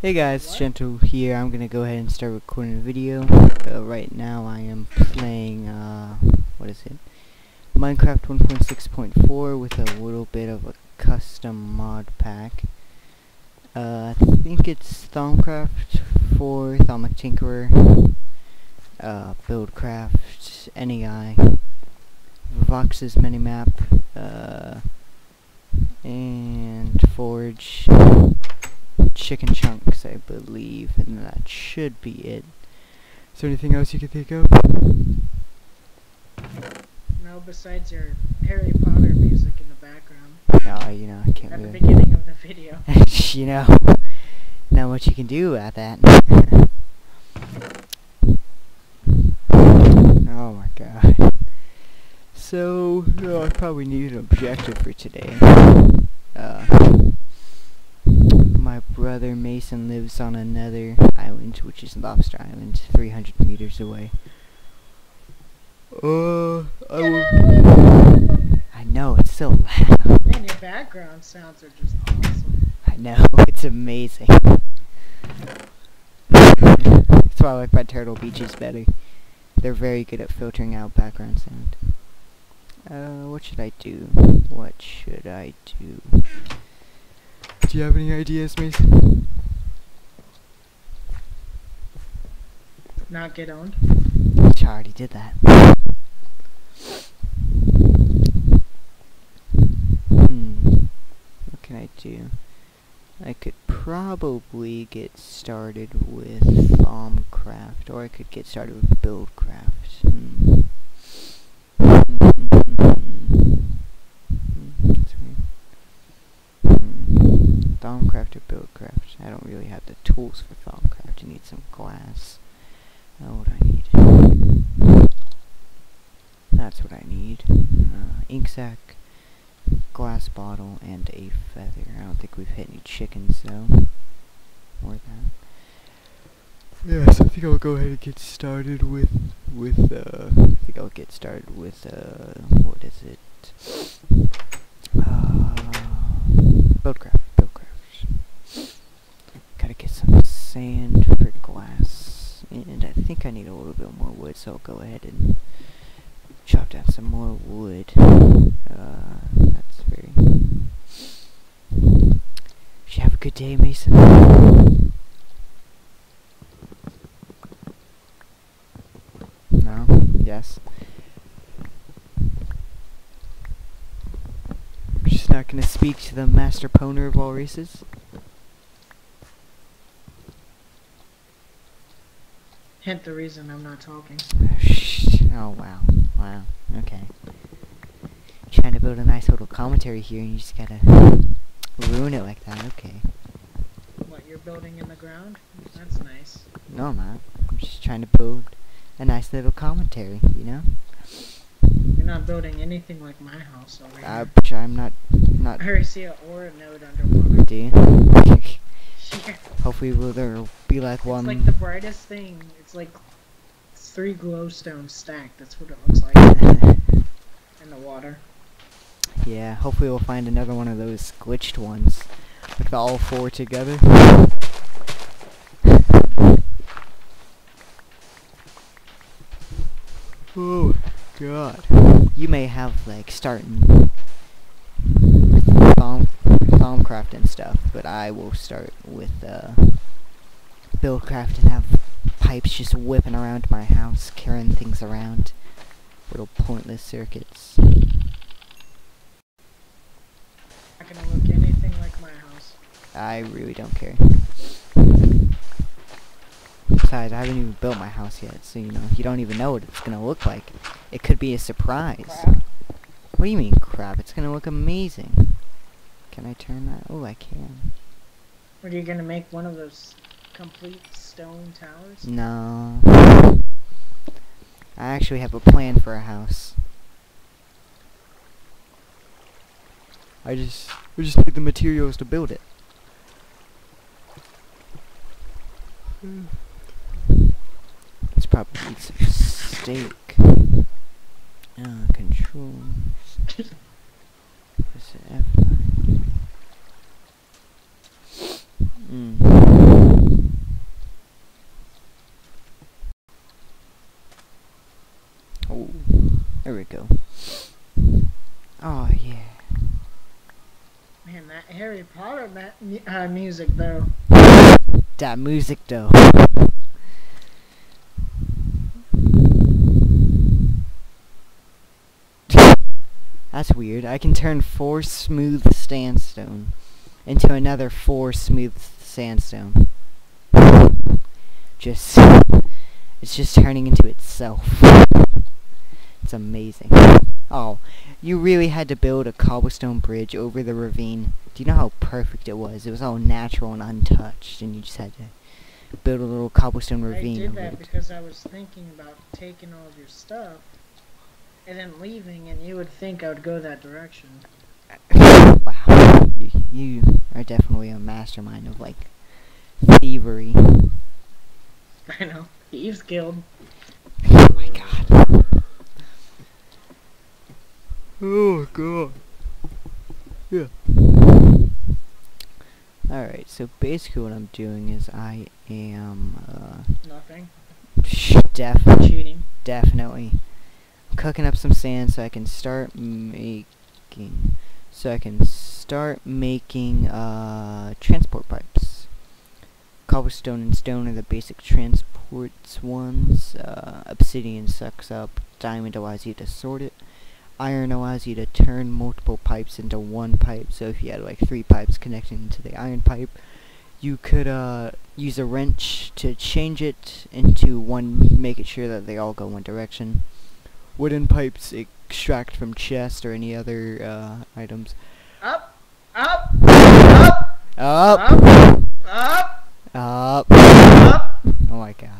Hey guys, Gentle here. I'm gonna go ahead and start recording the video. Right now I am playing, what is it? Minecraft 1.6.4 with a little bit of a custom mod pack. I think it's Thaumcraft 4, Thaumic Tinkerer, Buildcraft, NEI, Vox's Minimap, and Forge. Chicken chunks, I believe, and that should be it. Is there anything else you can think of? No, besides your Harry Potter music in the background. Oh, you know, I can't. At the beginning of the video. You know, not much you can do about that. Oh my god. So, I probably need an objective for today. My brother Mason lives on another island, which is Lobster Island, 300 meters away. I know, it's so loud. Man, your background sounds are just awesome. I know, it's amazing. That's why I like my Turtle Beaches better. They're very good at filtering out background sound. What should I do? Do you have any ideas, Mason? Not get owned. I already did that. What can I do? I could probably get started with Thaumcraft, or I could get started with Buildcraft. Thaumcraft or Buildcraft? I don't really have the tools for Thaumcraft. I need some glass. What do I need? That's what I need. Ink sack, glass bottle, and a feather. I don't think we've hit any chickens though. Or that. Yeah, so I think I'll go ahead and get started with what is it? Buildcraft. Get some sand for glass, and I think I need a little bit more wood, so I'll go ahead and chop down some more wood. That's very... Did you have a good day, Mason? No? Yes? I'm just not gonna speak to the master poner of all races. Hint the reason I'm not talking. Oh wow, wow, okay. Trying to build a nice little commentary here and you just gotta ruin it like that, okay. What, you're building in the ground? That's nice. No, I'm not. I'm just trying to build a nice little commentary, you know? You're not building anything like my house over here. I'm not... I already see an aura node underwater. Do you? Yeah. Hopefully there'll be like one. It's like the brightest thing. It's like three glowstones stacked. That's what it looks like in the water. Yeah, hopefully we'll find another one of those glitched ones with all four together. Oh god. You may have like starting Thaumcraft and stuff, but I will start with Buildcraft and have pipes just whipping around my house, carrying things around. Little pointless circuits. Not gonna look anything like my house. I really don't care. Besides, I haven't even built my house yet, so you know, you don't even know what it's gonna look like. It could be a surprise. Crap. What do you mean, crap? It's gonna look amazing. Can I turn that? Oh, I can. What, are you gonna make one of those complete stone towers? No. I actually have a plan for a house. We just need the materials to build it. It's probably need some steak. Control. Is it F9? we go. Oh yeah. Man, that Harry Potter music though. That music though. That's weird. I can turn 4 smooth sandstone into another 4 smooth sandstone. It's just turning into itself. It's amazing. Oh, you really had to build a cobblestone bridge over the ravine. Do you know how perfect it was? It was all natural and untouched, and you just had to build a little cobblestone ravine. I did that because I was thinking about taking all of your stuff and then leaving, and you would think I would go that direction. Wow. You are definitely a mastermind of, like, thievery. I know. Thieves Guild. Oh my god. Oh god. Yeah. Alright, so basically what I'm doing is I am, nothing. Cheating. Definitely. I'm cooking up some sand so I can start making... transport pipes. Cobblestone and stone are the basic transports ones. Obsidian sucks up. Diamond allows you to sort it. Iron allows you to turn multiple pipes into one pipe. So if you had like 3 pipes connecting to the iron pipe, you could use a wrench to change it into one, making sure that they all go one direction. Wooden pipes extract from chests or any other items. Up, up, up, up, up, up, up, up. Oh my god!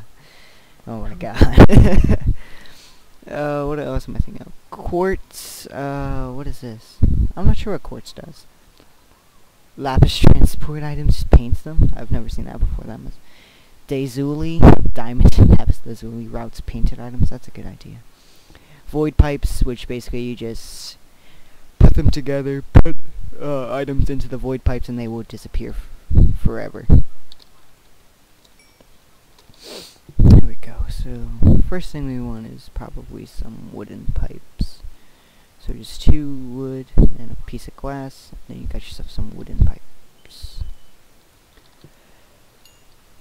Oh my god! What else am I thinking of? Quartz. What is this? I'm not sure what quartz does. Lapis transport items, just paints them. I've never seen that before. That much. Dazuli, diamond lapis lazuli routes painted items. That's a good idea. Void pipes, which basically you just put them together, put items into the void pipes, and they will disappear forever. There we go. So first thing we want is probably some wooden pipes. So just 2 wood and a piece of glass, and then you got yourself some wooden pipes.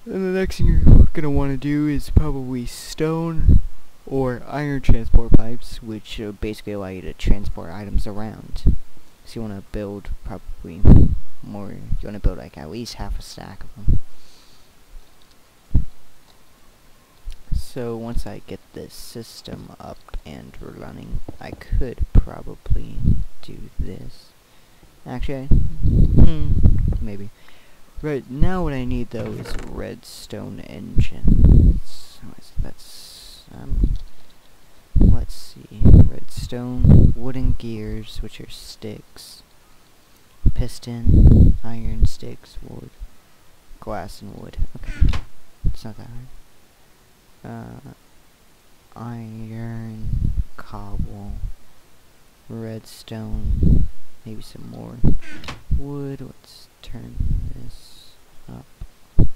And the next thing you're gonna want to do is probably stone or iron transport pipes, which basically allow you to transport items around. So you want to build probably more, you want to build like at least half a stack of them. So once I get this system up and running, I could probably do this. Actually, maybe. Right now what I need though is redstone engines. So that's let's see, redstone, wooden gears, which are sticks, piston, iron, sticks, wood, glass, and wood. Okay, it's not that hard. Iron, cobble, redstone, maybe some more wood. Let's turn this up.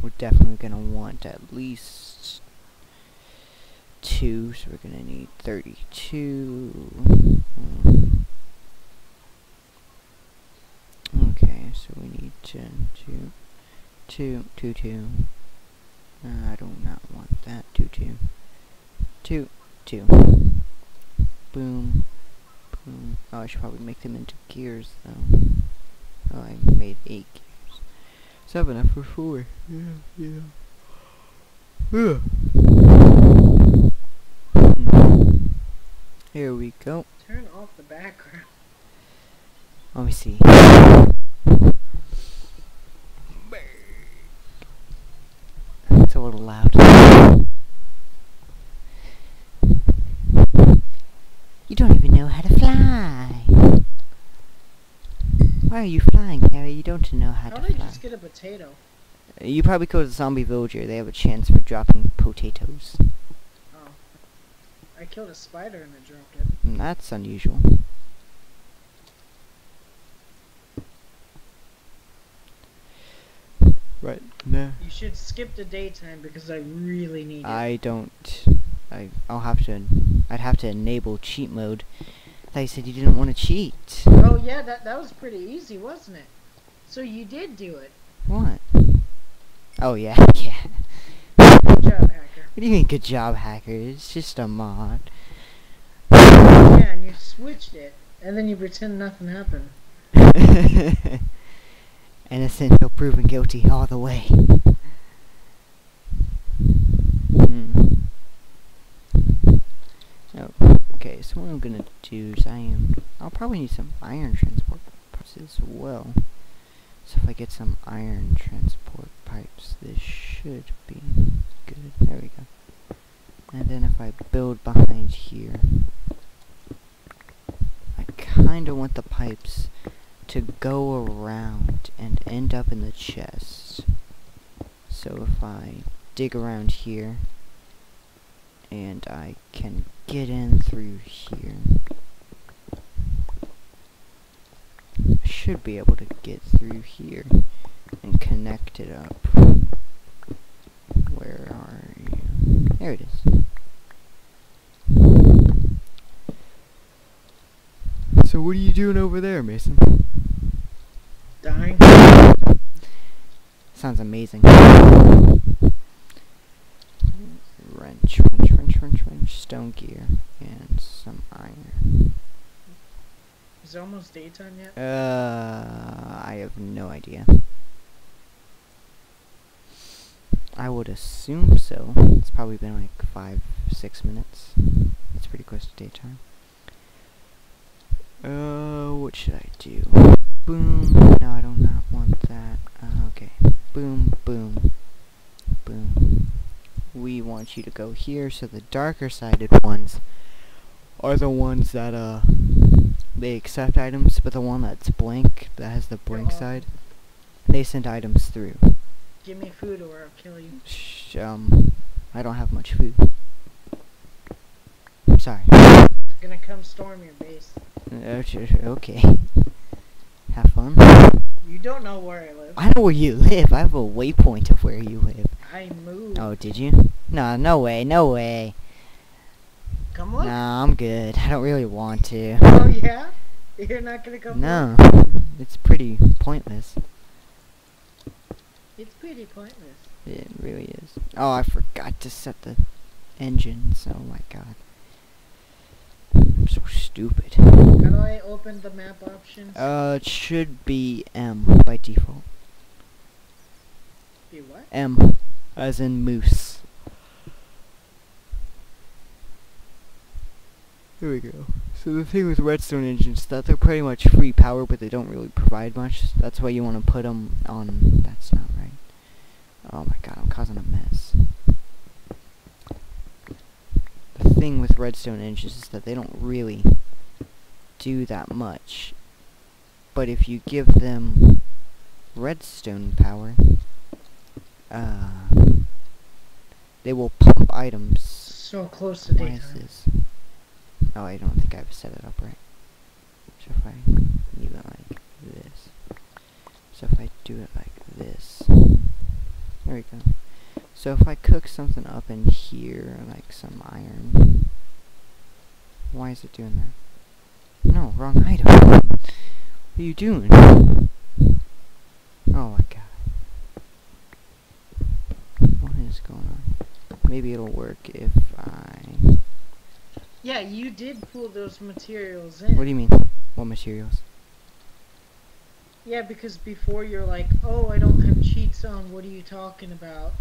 We're definitely gonna want at least 2, so we're gonna need 32. Okay, so we need 2, 2, 2, 2. I do not want that. 2, 2, 2, 2. Boom, boom. Oh, I should probably make them into gears though. Oh, I made 8 gears. So I have enough for 4. Yeah. Here we go. Turn off the background. Let me see. It's a little loud. You don't even know how to fly. Why are you flying, Harry? You don't know how to fly. How did I just get a potato? You probably go to the zombie villager. They have a chance for dropping potatoes. I killed a spider and it dropped it. That's unusual. Right now. You should skip the daytime because I really need it. I don't. I'll have to. I'd have to enable cheat mode. They said you didn't want to cheat. Oh yeah, that was pretty easy, wasn't it? So you did do it. What? Oh yeah, yeah. Good job, hacker. What do you mean, good job, hacker? It's just a mod. Yeah, and you switched it, and then you pretend nothing happened. Innocent till proven guilty all the way. Okay, so what I'm gonna do is I'll probably need some iron transport pipes as well. So if I get some iron transport pipes, this should be good. There we go. And then if I build behind here, I kinda want the pipes to go around and end up in the chest. So if I dig around here, and I can get in through here. I should be able to get through here and connect it up. Where are you? There it is. So what are you doing over there, Mason? Dying. Sounds amazing. Wrench, stone gear, and some iron. Is it almost daytime yet? I have no idea. I would assume so. It's probably been like 5-6 minutes. It's pretty close to daytime. What should I do? Boom. No, I do not want that. Okay. Boom, boom, boom. We want you to go here, so the darker sided ones are the ones that they accept items, but the one that's blank, that has the blank side, they send items through. Give me food or I'll kill you. I don't have much food. I'm sorry. I'm gonna come storm your base. Okay. Have fun. You don't know where I live. I know where you live. I have a waypoint of where you live. I moved. Oh, did you? No, no way, no way. Come look. No, I'm good. I don't really want to. Oh, yeah? You're not gonna come look? No. It's pretty pointless. It's pretty pointless. It really is. Oh, I forgot to set the engines. Oh, my God. I'm so stupid. How do I open the map options? It should be M by default. Be what? M, as in moose. There we go. So the thing with redstone engines, that they're pretty much free power, but they don't really provide much. That's why you want to put them on. That's not right. Oh my God, I'm causing a mess. Thing with redstone engines is that they don't really do that much, but if you give them redstone power, they will pump items. So close to daytime. Oh, I don't think I've set it up right. So if I leave it like this, so if I do it like this, there we go. So if I cook something up in here, like some iron, why is it doing that? No, wrong item. What are you doing? Oh my God. What is going on? Maybe it'll work if I... Yeah, you did pull those materials in. What do you mean? What materials? Yeah, because before you're like, oh, I don't have cheats on, what are you talking about?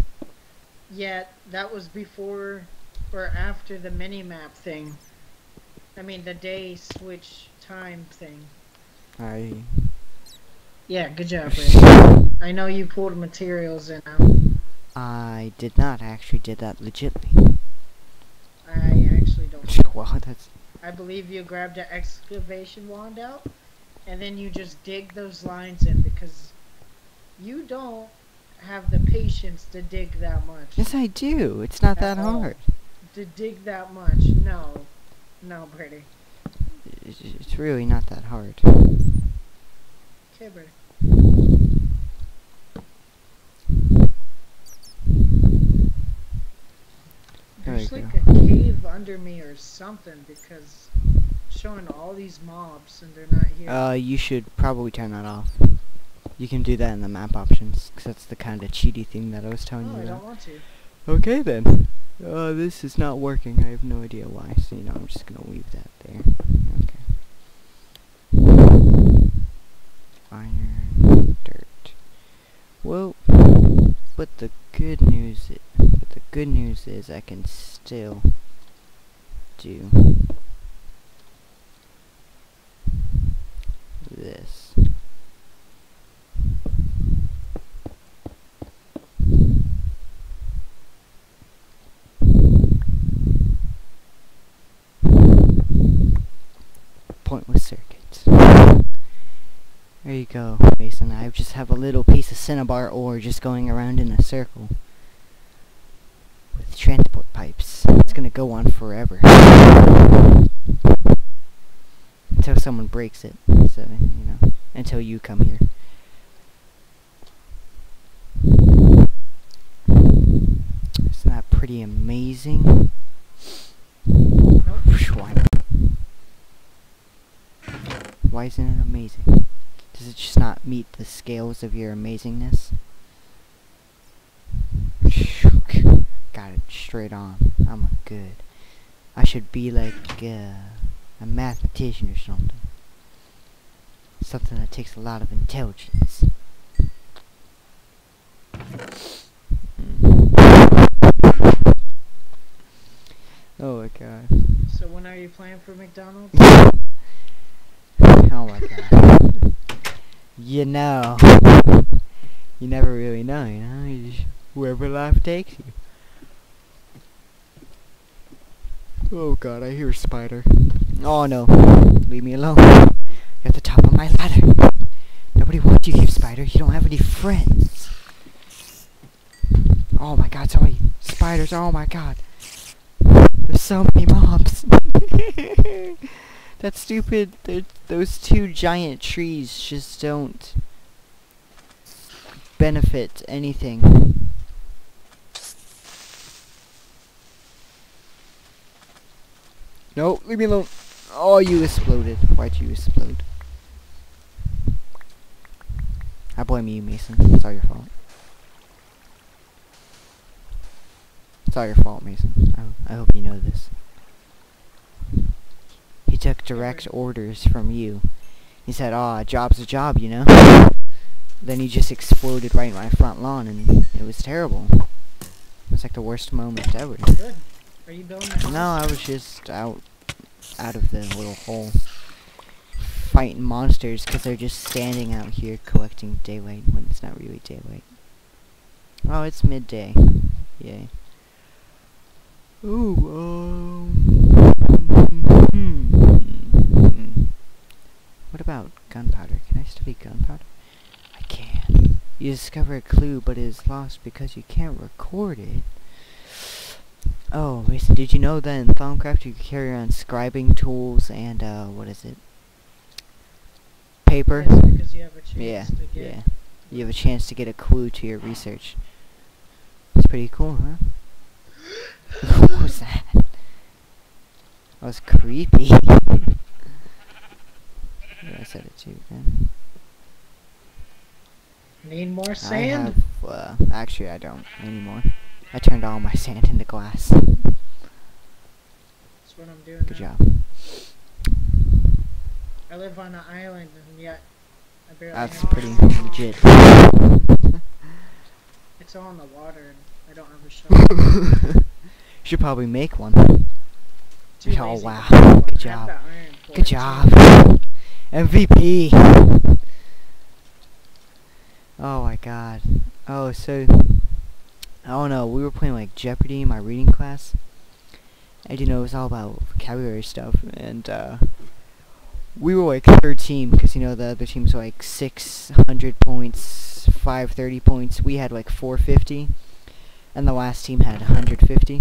Yet, that was before or after the minimap thing. I mean, the day switch time thing. Yeah, good job, Ray. I know you pulled materials in now. I did not. I actually did that legitly. I actually don't. Wow, that's... I believe you grabbed an excavation wand out, and then you just dig those lines in because you don't have the patience to dig that much. Yes, I do. It's not that hard. To dig that much. No. No, Brady. It's really not that hard. Okay, Brady. There we There's like a cave under me or something because it's showing all these mobs and they're not here. You should probably turn that off. You can do that in the map options because that's the kind of cheaty thing that I was telling you about. I don't want to. Okay then. This is not working. I have no idea why. So you know, I'm just gonna leave that there. Okay. Iron, dirt. Well, but the good news is I can still do this. Pointless circuits. There you go, Mason. I just have a little piece of cinnabar ore just going around in a circle with transport pipes. It's gonna go on forever until someone breaks it. So, you know, until you come here. Isn't that pretty amazing? Nope. Why isn't it amazing? Does it just not meet the scales of your amazingness? Got it straight on. I'm good. I should be like a mathematician or something. Something that takes a lot of intelligence. Oh my god. So when are you playing for McDonald's? Oh my god. You know. You never really know, you know? You just, wherever life takes you. Oh god, I hear a spider. Oh no. Leave me alone. You're at the top of my ladder. Nobody wants you, spider. You don't have any friends. Oh my god, so many spiders. Oh my god. There's so many mobs. That's stupid. Those two giant trees just don't benefit anything. No, leave me alone. Oh, you exploded. Why'd you explode? I blame you, Mason. It's all your fault. It's all your fault, Mason. I hope you know this. He took direct orders from you. He said, "Ah, a job's a job, you know." Then he just exploded right in my front lawn, and it was terrible. It was like the worst moment ever. Good. Are you building that? No, I was just out of the little hole, fighting monsters because they're just standing out here collecting daylight when it's not really daylight. Oh, it's midday. Yay. Ooh. What about gunpowder? Can I study gunpowder? I can. You discover a clue, but it is lost because you can't record it. Oh, Mason, did you know that in Thaumcraft you can carry around scribing tools and, what is it? Paper? Yes, because you have a chance to get. You have a chance to get a clue to your research. It's pretty cool, huh? What was that? That was creepy. Yeah, I said it too, man. Need more sand? I have, actually, I don't anymore. I turned all my sand into glass. That's what I'm doing. Good now. Job. I live on an island, and yet I barely. That's pretty legit. It's all in the water, and I don't have a shovel. You should probably make one. Oh wow! Good job. Good job. MVP. Oh my god. Oh, so. I don't know, we were playing like Jeopardy in my reading class. And you know, it was all about vocabulary stuff. And we were like third team, because you know, the other teams were like 600 points, 530 points. We had like 450. And the last team had 150.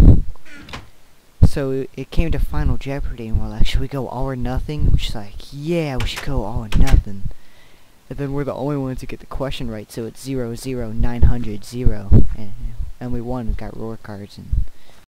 So it came to Final Jeopardy, and we're like, should we go all or nothing? We're just like, yeah, we should go all or nothing. And then we're the only ones who get the question right, so it's 0, 0, 900, 0. And we won and got roar cards and